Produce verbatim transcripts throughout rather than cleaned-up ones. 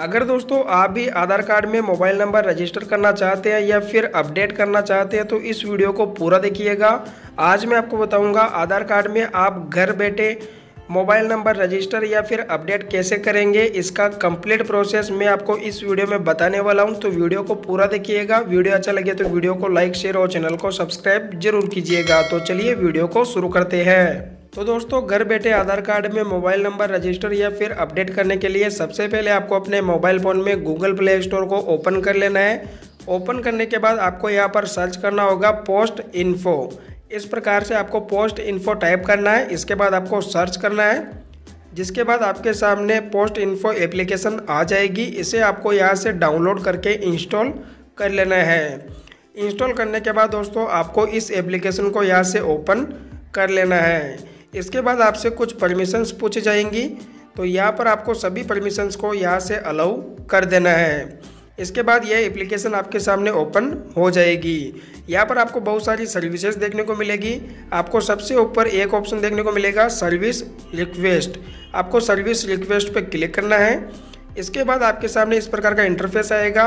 अगर दोस्तों आप भी आधार कार्ड में मोबाइल नंबर रजिस्टर करना चाहते हैं या फिर अपडेट करना चाहते हैं तो इस वीडियो को पूरा देखिएगा। आज मैं आपको बताऊंगा आधार कार्ड में आप घर बैठे मोबाइल नंबर रजिस्टर या फिर अपडेट कैसे करेंगे। इसका कंप्लीट प्रोसेस मैं आपको इस वीडियो में बताने वाला हूं, तो वीडियो को पूरा देखिएगा। वीडियो अच्छा लगे तो वीडियो को लाइक, शेयर और चैनल को सब्सक्राइब जरूर कीजिएगा। तो चलिए वीडियो को शुरू करते हैं। तो दोस्तों घर बैठे आधार कार्ड में मोबाइल नंबर रजिस्टर या फिर अपडेट करने के लिए सबसे पहले आपको अपने मोबाइल फ़ोन में गूगल प्ले स्टोर को ओपन कर लेना है। ओपन करने के बाद आपको यहाँ पर सर्च करना होगा पोस्ट इन्फो। इस प्रकार से आपको पोस्ट इन्फो टाइप करना है। इसके बाद आपको सर्च करना है, जिसके बाद आपके सामने पोस्ट इन्फो एप्लीकेशन आ जाएगी। इसे आपको यहाँ से डाउनलोड करके इंस्टॉल कर लेना है। इंस्टॉल करने के बाद दोस्तों आपको इस एप्लीकेशन को यहाँ से ओपन कर लेना है। इसके बाद आपसे कुछ परमिशंस पूछी जाएंगी, तो यहाँ पर आपको सभी परमिशंस को यहाँ से अलाउ कर देना है। इसके बाद यह एप्लीकेशन आपके सामने ओपन हो जाएगी। यहाँ पर आपको बहुत सारी सर्विसेज देखने को मिलेगी। आपको सबसे ऊपर एक ऑप्शन देखने को मिलेगा सर्विस रिक्वेस्ट। आपको सर्विस रिक्वेस्ट पर क्लिक करना है। इसके बाद आपके सामने इस प्रकार का इंटरफेस आएगा।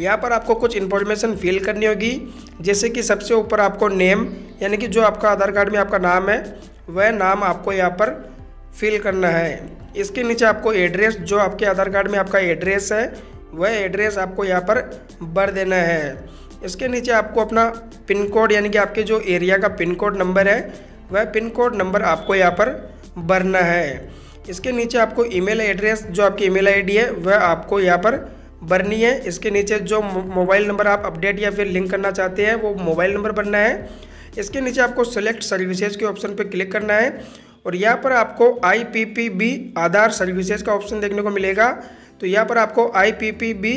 यहाँ पर आपको कुछ इन्फॉर्मेशन फिल करनी होगी, जैसे कि सबसे ऊपर आपको नेम, यानी कि जो आपका आधार कार्ड में आपका नाम है वह नाम आपको यहाँ पर फिल करना है। इसके नीचे आपको एड्रेस, जो आपके आधार कार्ड में आपका एड्रेस है वह एड्रेस आपको यहाँ पर भर देना है। इसके नीचे आपको अपना पिन कोड, यानी कि आपके जो एरिया का पिन कोड नंबर है वह पिन कोड नंबर आपको यहाँ पर भरना है। इसके नीचे आपको ईमेल एड्रेस, जो आपकी ईमेल आईडी है वह आपको यहाँ पर भरनी है। इसके नीचे जो मोबाइल नंबर आप अपडेट या फिर लिंक करना चाहते हैं वो मोबाइल नंबर भरना है। इसके नीचे आपको सेलेक्ट सर्विसेज के ऑप्शन पर क्लिक करना है और यहाँ पर आपको I P P B Aadhaar services का ऑप्शन देखने को मिलेगा। तो यहाँ पर आपको I P P B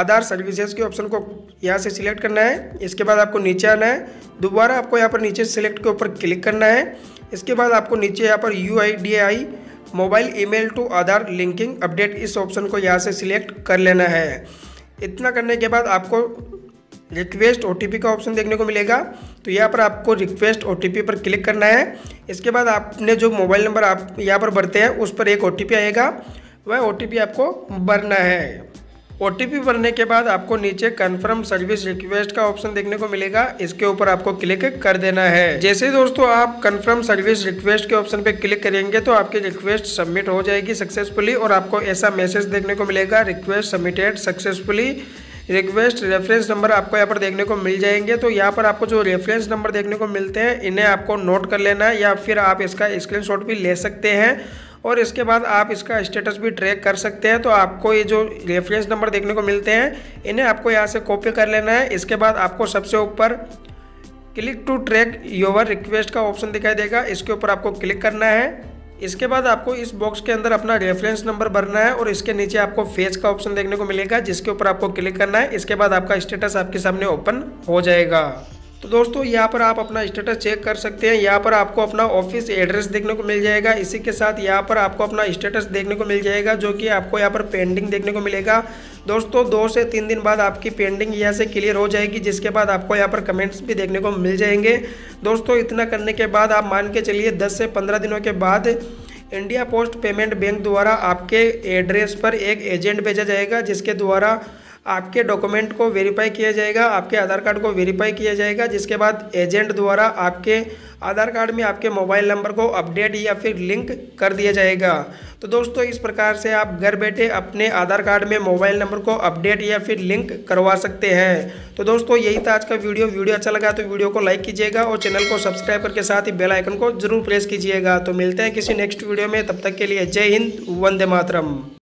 Aadhaar services के ऑप्शन को यहाँ से सिलेक्ट करना है। इसके बाद आपको नीचे आना है, दोबारा आपको यहाँ पर नीचे सेलेक्ट के ऊपर क्लिक करना है। इसके बाद आपको नीचे यहाँ पर U I D I mobile email to Aadhaar linking update इस ऑप्शन को यहाँ से सिलेक्ट कर लेना है। इतना करने के बाद आपको रिक्वेस्ट ओ टी पी का ऑप्शन देखने को मिलेगा। तो यहाँ पर आपको रिक्वेस्ट ओ टी पी पर क्लिक करना है। इसके बाद आपने जो मोबाइल नंबर आप यहाँ पर भरते हैं उस पर एक ओ टी पी आएगा, वह ओ टी पी आपको भरना है। ओ टी पी भरने के बाद आपको नीचे कन्फर्म सर्विस रिक्वेस्ट का ऑप्शन देखने को मिलेगा, इसके ऊपर आपको क्लिक कर देना है। जैसे दोस्तों आप कन्फर्म सर्विस रिक्वेस्ट के ऑप्शन पर क्लिक करेंगे तो आपकी रिक्वेस्ट सबमिट हो जाएगी सक्सेसफुली और आपको ऐसा मैसेज देखने को मिलेगा request submitted successfully. Request reference number आपको यहाँ पर देखने को मिल जाएंगे। तो यहाँ पर आपको जो रेफरेंस नंबर देखने को मिलते हैं इन्हें आपको नोट कर लेना है या फिर आप इसका स्क्रीनशॉट भी ले सकते हैं और इसके बाद आप इसका स्टेटस भी ट्रैक कर सकते हैं। तो आपको ये जो रेफरेंस नंबर देखने को मिलते हैं इन्हें आपको यहाँ से कॉपी कर लेना है। इसके बाद आपको सबसे ऊपर click to track your request का ऑप्शन दिखाई देगा, इसके ऊपर आपको क्लिक करना है। इसके बाद आपको इस बॉक्स के अंदर अपना रेफरेंस नंबर भरना है और इसके नीचे आपको फेज का ऑप्शन देखने को मिलेगा, जिसके ऊपर आपको क्लिक करना है। इसके बाद आपका स्टेटस आपके सामने ओपन हो जाएगा। तो दोस्तों यहाँ पर आप अपना स्टेटस चेक कर सकते हैं। यहाँ पर आपको अपना ऑफिस एड्रेस देखने को मिल जाएगा। इसी के साथ यहाँ पर आपको अपना स्टेटस देखने को मिल जाएगा, जो कि आपको यहाँ पर पेंडिंग देखने को मिलेगा। दोस्तों दो से तीन दिन बाद आपकी पेंडिंग यहाँ से क्लियर हो जाएगी, जिसके बाद आपको यहाँ पर कमेंट्स भी देखने को मिल जाएंगे। दोस्तों इतना करने के बाद आप मान के चलिए दस से पंद्रह दिनों के बाद इंडिया पोस्ट पेमेंट बैंक द्वारा आपके एड्रेस पर एक एजेंट भेजा जाएगा, जिसके द्वारा आपके डॉक्यूमेंट को वेरीफाई किया जाएगा, आपके आधार कार्ड को वेरीफाई किया जाएगा। जिसके बाद एजेंट द्वारा आपके आधार कार्ड में आपके मोबाइल नंबर को अपडेट या फिर लिंक कर दिया जाएगा। तो दोस्तों इस प्रकार से आप घर बैठे अपने आधार कार्ड में मोबाइल नंबर को अपडेट या फिर लिंक करवा सकते हैं। तो दोस्तों यही था आज का वीडियो। वीडियो अच्छा लगा तो वीडियो को लाइक कीजिएगा और चैनल को सब्सक्राइब करके साथ ही बेल आइकन को जरूर प्रेस कीजिएगा। तो मिलते हैं किसी नेक्स्ट वीडियो में, तब तक के लिए जय हिंद, वंदे मातरम।